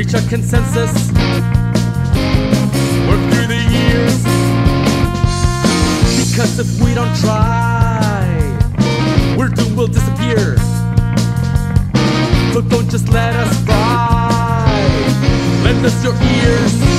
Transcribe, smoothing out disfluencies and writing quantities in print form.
reach a consensus, work through the years. Because if we don't try, word will disappear. So don't just let us fly, lend us your ears.